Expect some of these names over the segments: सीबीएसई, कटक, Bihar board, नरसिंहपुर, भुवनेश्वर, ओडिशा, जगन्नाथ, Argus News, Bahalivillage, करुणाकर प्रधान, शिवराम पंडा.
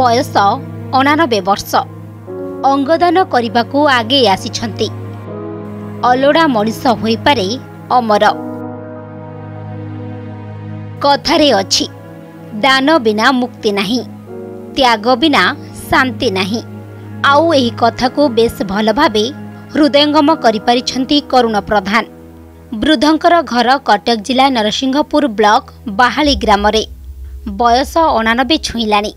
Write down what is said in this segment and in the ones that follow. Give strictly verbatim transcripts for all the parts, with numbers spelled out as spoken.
बयस अणानबे वर्ष अंगदान करने को आगे आसी अलोड़ा मनीष हो पारे अमर। कथारे अच्छी दान बिना मुक्ति नहीं, त्याग बिना शांति नहीं। आउ एही कथा को बेस भल भाबे हृदयंगम करिपारिछंती करुण प्रधान। वृद्धंकर घर कटक जिला नरसिंहपुर ब्लॉक बाहाली ग्राम रे। बयस अणानबे छुईलानी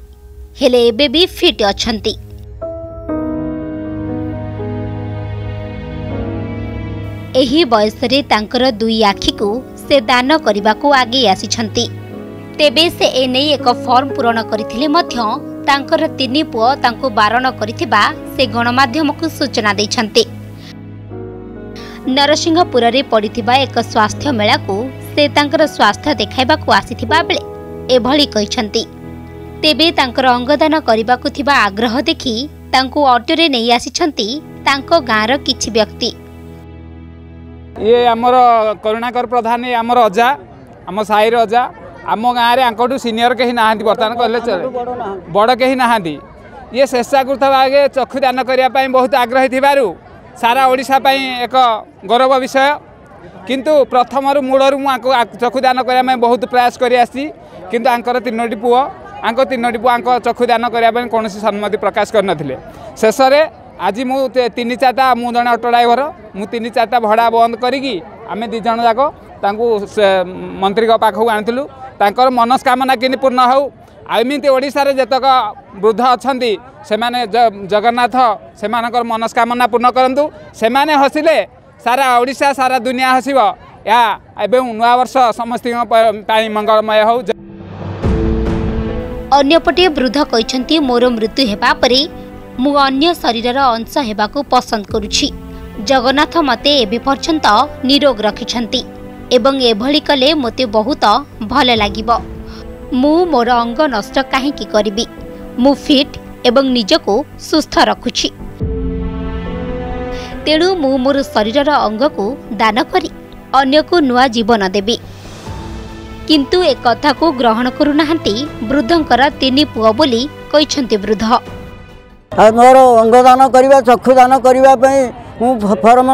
हेले एबे भी फिट अछंती। एही बयस रे तांकर दुई आखी को से दान करिबा को आगे आसीछंती। तेबे से ए नै एक फॉर्म पूरण करिथिले मध्य तांकर तीन पुओ तांको बारण करिथिबा से गणमाध्यम को सूचना दैछंती। नरसिंहपुर रे पड़िथिबा एक स्वास्थ्य मेला को से तांकर स्वास्थ्य देखाइबा को आसीथिबा बेले एभली कहिसंती। तेबे तांकर अंगदान करिबा को थिबा आग्रह देखि तांको ऑटो रे नै आसीछंती तांको गां रो किछि व्यक्ति। ये हमर करुणाकर प्रधान, ये हमर अजा, हम साई रो अजा। आम गाँव में आंकू सीनियर कहीं ना बर्तमान कहले चले बड़ कहीं ना। ये स्वेच्छाकृत भागे चक्षुदान करने बहुत आग्रही थी, सारा ओडिशा एक गौरव विषय। किंतु प्रथम मूलर मुझे चक्षुदान करने बहुत प्रयास करसी, किंतु आंकर तीनोटी पुओ आंक तीनोटी पुओ आंक चक्षुदान करने कौन सम्मति प्रकाश करन। शेष आज मुझे तीन चार्टा मु जड़े अटो ड्राइवर मुझे चार्टा भड़ा बंद करके आम दिज जाक मंत्री पाखक आनीलु। तांकर मनस्कामना कि पूर्ण हो आमती ओडिशार जतक वृद्ध अच्छा से जगन्नाथ से मनस्कामना पूर्ण करूँ। से हसिले सारा ओडिशा सारा दुनिया हसब। या एवं नूआवर्ष समस्त मंगलमय हो। अन्यपटे वृद्ध कहते मोर मृत्यु होगापर मु अन्य शरीर अंश होगा पसंद करुँची। जगन्नाथ मते ए पर्यंत निरोग रखिछंती एवं एभली कले मते बहुत भल लागिबो। मु मोर अंग नष्ट काहेकि करिबी, मु फिट एवं निजको सुस्थ रखुछि। तेणु मु मोर शरीरर अंग को दान करी अन्य को नुआ जीवन देबी। किंतु ए कथा को ग्रहण करू नाहंती वृद्धंकर तीन पुओ बोली कहिसंती वृद्ध। मोर अंग दान करिबा चक्षु दान करिबा पई मुझ फर्म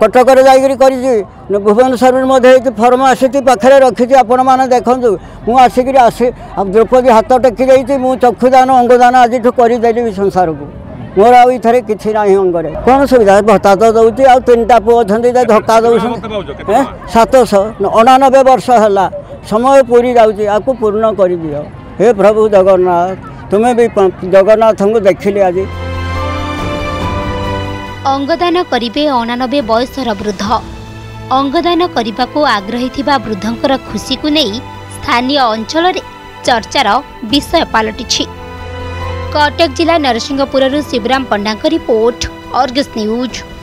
कटक जा भुवनेश्वर मध्य फर्म आसी पाखे रखी आपण मैंने देखु मुझे आसिक द्रौपदी हाथ टेकी जाती। मुझ चक्षुदान अंगदान आज करदेली संसार को मोर आई कि ना अंगरे कौन सुविधा भत्ता तो दौर आउ तीन टा पुओ अच्छा धक्का दौर सातश अणानबे वर्ष है समय पूरी जाऊँगी आपको पूर्ण कर दियो। हे प्रभु जगन्नाथ तुम्हें भी जगन्नाथ को देखिले आज। अंगदान करिबे अणानबे बयसर वृद्ध। अंगदान करने को आग्रही थिबा वृद्धंकर खुशी को नहीं स्थानीय अंचल रे चर्चार विषय पलटि। कटक जिला नरसिंहपुर शिवराम पंडा report, Argus news.